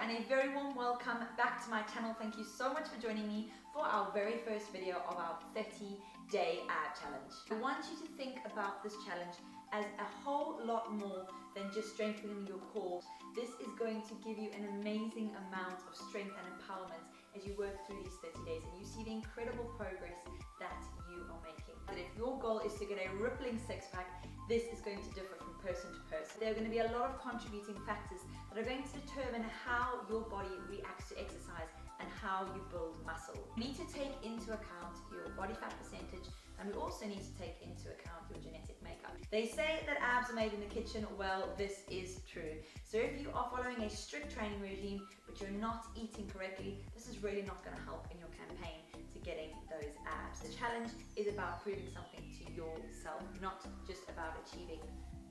and a very warm welcome back to my channel. Thank you so much for joining me for our very first video of our 30-day ab challenge. I want you to think about this challenge as a whole lot more than just strengthening your core. This is going to give you an amazing amount of strength and empowerment as you work through these 30 days and you see the incredible progress that you are making. But if your goal is to get a rippling six-pack, this is going to differ from person to person. There are going to be a lot of contributing factors that are going to determine how your body reacts to exercise and how you build muscle. You need to take into account your body fat percentage, and we also need to take into account your genetic makeup. They say that abs are made in the kitchen. Well, this is true. So if you are following a strict training regime but you're not eating correctly, this is really not going to help in your campaign to getting those abs. The challenge is about proving something to yourself, not just about achieving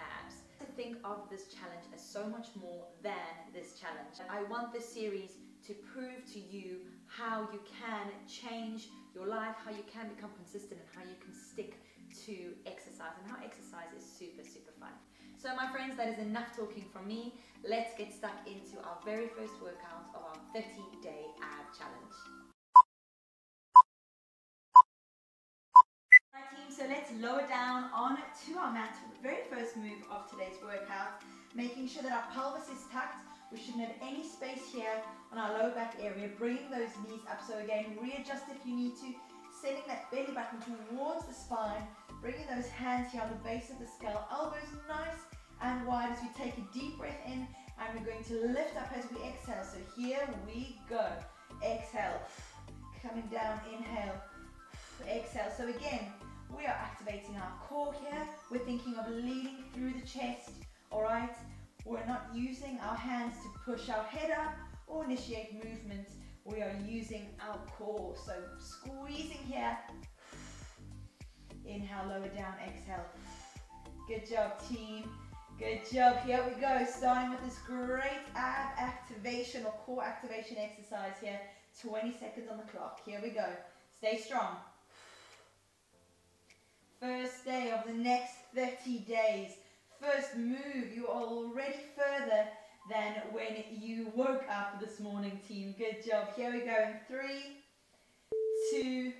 abs. I think of this challenge as so much more than this challenge. I want this series to prove to you how you can change your life, how you can become consistent, and how you can stick to exercise, and how exercise is super, super fun. So my friends, that is enough talking from me. Let's get stuck into our very first workout of our 30-day ab challenge. Right team, so let's lower down onto our mat for the very first move of today's workout, making sure that our pelvis is tucked. We shouldn't have any space here on our low back area, bringing those knees up. So again, readjust if you need to, sending that belly button towards the spine, bringing those hands here on the base of the skull, elbows nice and wide as we take a deep breath in, and we're going to lift up as we exhale. So here we go. Exhale, coming down, inhale, exhale. So again, we are activating our core here. We're thinking of leading through the chest, all right? We're not using our hands to push our head up or initiate movement. We are using our core. So squeezing here. Inhale, lower down, exhale. Good job, team. Good job. Here we go. Starting with this great ab activation or core activation exercise here. 20 seconds on the clock. Here we go. Stay strong. First day of the next 30 days. First move, you are already further than when you woke up this morning, team. Good job. Here we go in 3, 2,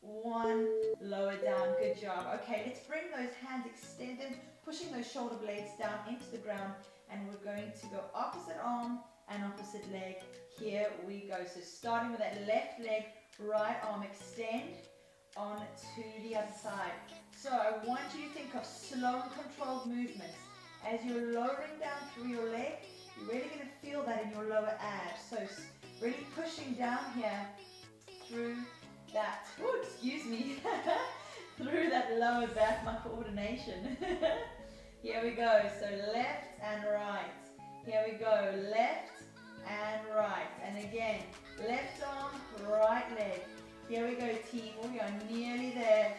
1, lower down. Good job. Okay, let's bring those hands extended, pushing those shoulder blades down into the ground, and we're going to go opposite arm and opposite leg. Here we go. So starting with that left leg, right arm extend on to the other side. So I want you to think of slow and controlled movements. As you're lowering down through your leg, you're really going to feel that in your lower abs. So really pushing down here through that, oh, excuse me, through that lower back, my coordination. Here we go. So left and right. Here we go. Left and right. And again, left arm, right leg. Here we go, team. We are nearly there.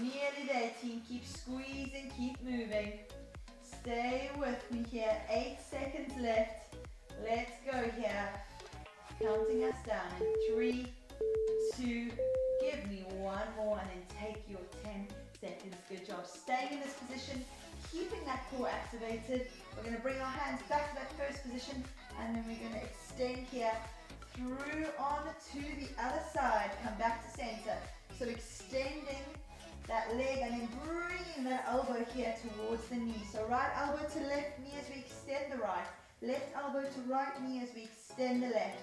Nearly there, team. Keep squeezing, keep moving. Stay with me here. 8 seconds left. Let's go here. Counting us down in 3, 2, give me one more, and then take your 10 seconds. Good job. Staying in this position, keeping that core activated. We're going to bring our hands back to that first position, and then we're going to extend here. Through on to the other side, come back to center. So extending that leg and then bringing that elbow here towards the knee. So right elbow to left knee as we extend the right. Left elbow to right knee as we extend the left.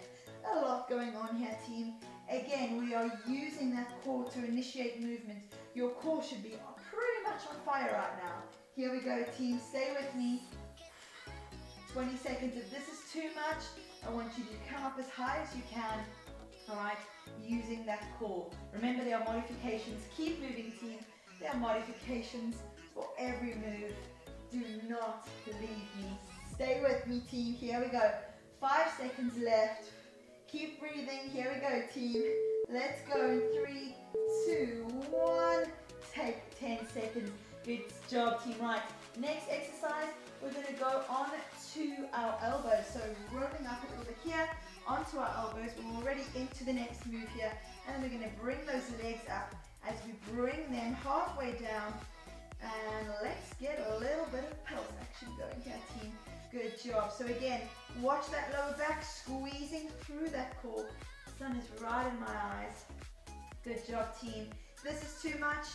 A lot going on here, team. Again, we are using that core to initiate movement. Your core should be pretty much on fire right now. Here we go, team. Stay with me. 20 seconds. If this is too much, I want you to come up as high as you can, all right, using that core. Remember, there are modifications. Keep moving, team. There are modifications for every move. Do not leave me. Stay with me, team. Here we go. 5 seconds left. Keep breathing. Here we go, team. Let's go in 3, 2, 1. Take 10 seconds. Good job, team. Right, next exercise, we're going to go on to our elbows. So rolling up a little bit here onto our elbows. We're already into the next move here. And we're going to bring those legs up as we bring them halfway down. And let's get a little bit of pulse action going here, team. Good job. So again, Watch that lower back, squeezing through that core. Sun is right in my eyes. Good job, team. If this is too much,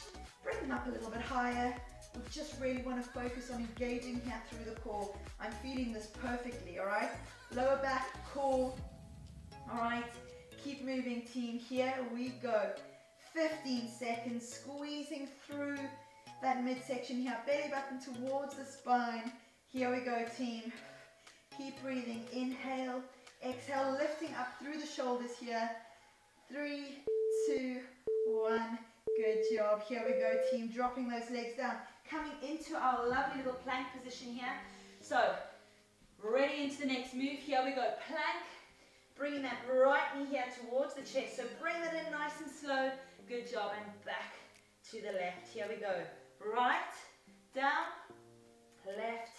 bring them up a little bit higher. We just really want to focus on engaging here through the core. I'm feeling this perfectly, all right? Lower back, core, all right? Keep moving, team. Here we go. 15 seconds, squeezing through that midsection here. Belly button towards the spine. Here we go, team. Keep breathing. Inhale, exhale, lifting up through the shoulders here. 3, 2, 1. Good job. Here we go, team. Dropping those legs down. Coming into our lovely little plank position here. So, ready into the next move. Here we go. Plank. Bringing that right knee here towards the chest. So bring that in nice and slow. Good job. And back to the left. Here we go. Right, down, left,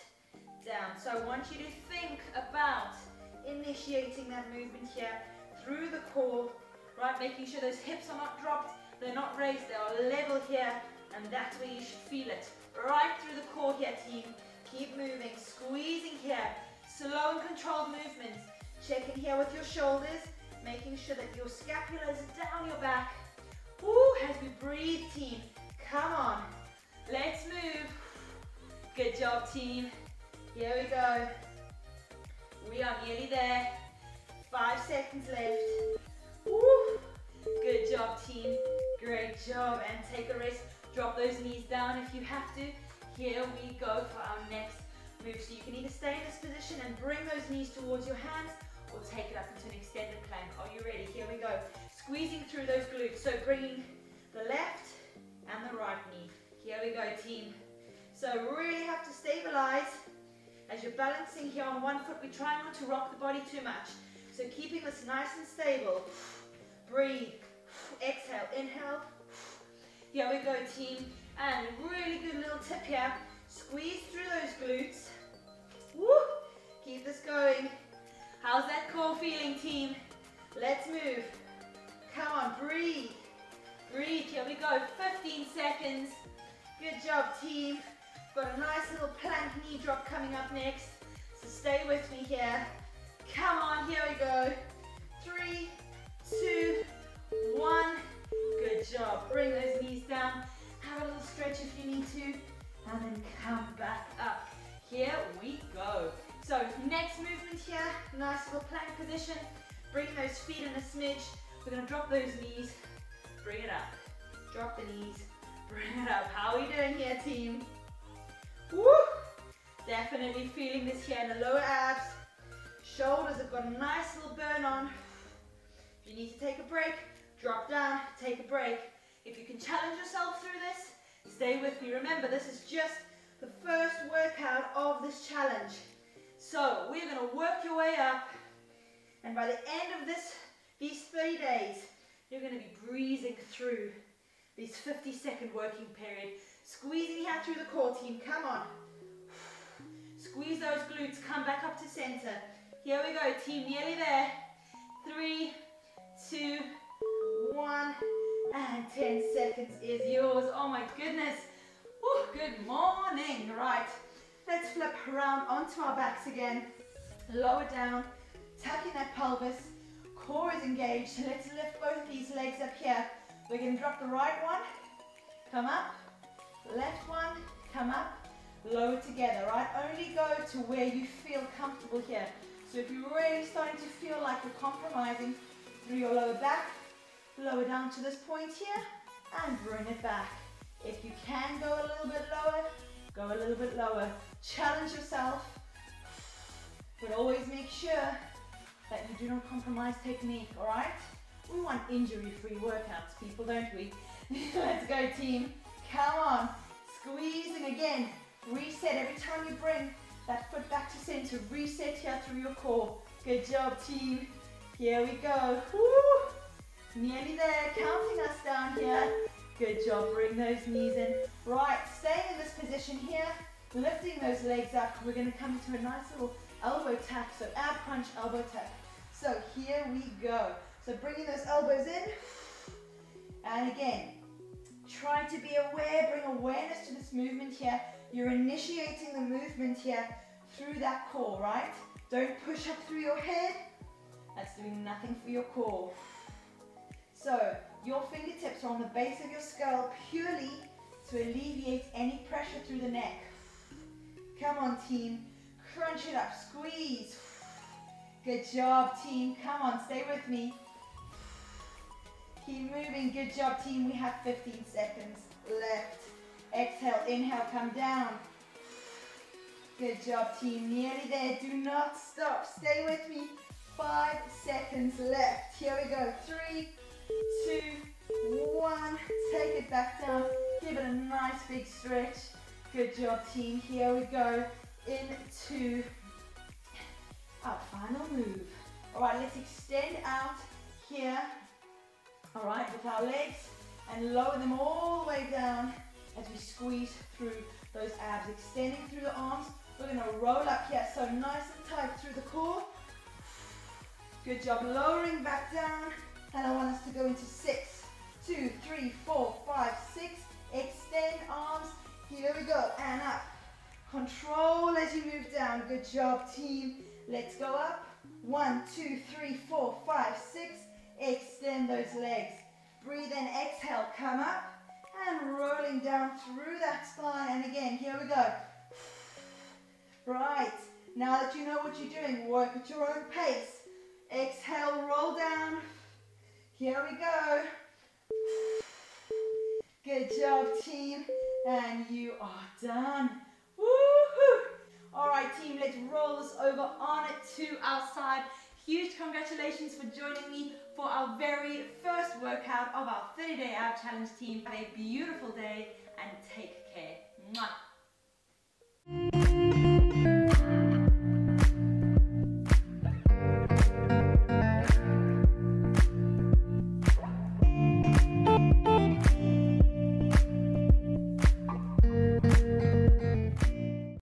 down. So I want you to think about initiating that movement here through the core. Right, making sure those hips are not dropped. They're not raised. They are level here. And that's where you should feel it. Right through the core here, team. Keep moving. Squeezing here. Slow and controlled movements. Check in here with your shoulders, making sure that your scapula is down your back. Woo, as we breathe, team. Come on. Let's move. Good job, team. Here we go. We are nearly there. 5 seconds left. Woo. Good job, team. Great job. And take a rest. Drop those knees down if you have to. Here we go for our next move. So you can either stay in this position and bring those knees towards your hands, or take it up into an extended plank. Are you ready? Here we go. Squeezing through those glutes. So bringing the left and the right knee. Here we go, team. So really have to stabilize as you're balancing here on one foot. We try not to rock the body too much. So keeping this nice and stable. Breathe. Exhale. Inhale. Here we go, team. And really good little tip here. Squeeze through those glutes. Woo! Keep this going. How's that core feeling, team? Let's move. Come on, breathe. Breathe. Here we go. 15 seconds. Good job, team. Got a nice little plank knee drop coming up next. So stay with me here. Come on, here we go. 3, 2, 1. Good job. Bring those knees down. Have a little stretch if you need to. And then come back up. Here we go. So next movement here, nice little plank position. Bring those feet in a smidge. We're going to drop those knees, bring it up. Drop the knees, bring it up. How are we doing here, team? Woo! Definitely feeling this here in the lower abs. Shoulders have got a nice little burn on. If you need to take a break, drop down, take a break. If you can challenge yourself through this, stay with me. Remember, this is just the first workout of this challenge. So we're going to work your way up. And by the end of these 30 days, you're going to be breezing through this 50-second working period. Squeezing out through the core, team. Come on. Squeeze those glutes. Come back up to center. Here we go, team. Nearly there. 3, 2, 1. And 10 seconds is yours. Oh my goodness. Woo, good morning. Right, let's flip around onto our backs again. Lower down, tucking that pelvis. Core is engaged. Let's lift both these legs up here. We're going to drop the right one, come up. Left one, come up. Lower together, right? Only go to where you feel comfortable here. So if you're really starting to feel like you're compromising through your lower back, lower down to this point here and bring it back. If you can go a little bit lower, go a little bit lower. Challenge yourself, but always make sure that you do not compromise technique, all right? We want injury-free workouts, people, don't we? Let's go, team. Come on. Squeezing again. Reset. Every time you bring that foot back to center, reset here through your core. Good job, team. Here we go. Woo! Nearly there, counting us down here. Good job, bring those knees in. Right, staying in this position here, lifting those legs up. We're gonna come to a nice little elbow tap, so ab crunch, elbow tap. So here we go. So bringing those elbows in, and again, try to be aware, bring awareness to this movement here. You're initiating the movement here through that core, right? Don't push up through your head. That's doing nothing for your core. So your fingertips are on the base of your skull purely to alleviate any pressure through the neck. Come on, team. Crunch it up. Squeeze. Good job, team. Come on, stay with me. Keep moving. Good job, team. We have 15 seconds left. Exhale, inhale, come down. Good job, team. Nearly there. Do not stop. Stay with me. 5 seconds left. Here we go. 3, 2, 1. Take it back down. Give it a nice big stretch. Good job, team. Here we go. Into our final move. All right, let's extend out here. All right, with our legs, and lower them all the way down as we squeeze through those abs, extending through the arms. We're going to roll up here, so nice and tight through the core. Good job, lowering back down, and I want us to go into 6, 2, 3, 4, 5, 6, extend arms, here we go, and up, control as you move down, good job team, let's go up, 1, 2, 3, 4, 5, 6, extend those legs, breathe in, exhale, come up, and rolling down through that spine, and again, here we go, right, now that you know what you're doing, work at your own pace. Exhale, roll down. Here we go. Good job, team. And you are done. Woohoo! All right, team, let's roll this over on it to our side. Huge congratulations for joining me for our very first workout of our 30-day ab challenge, team. Have a beautiful day and take care.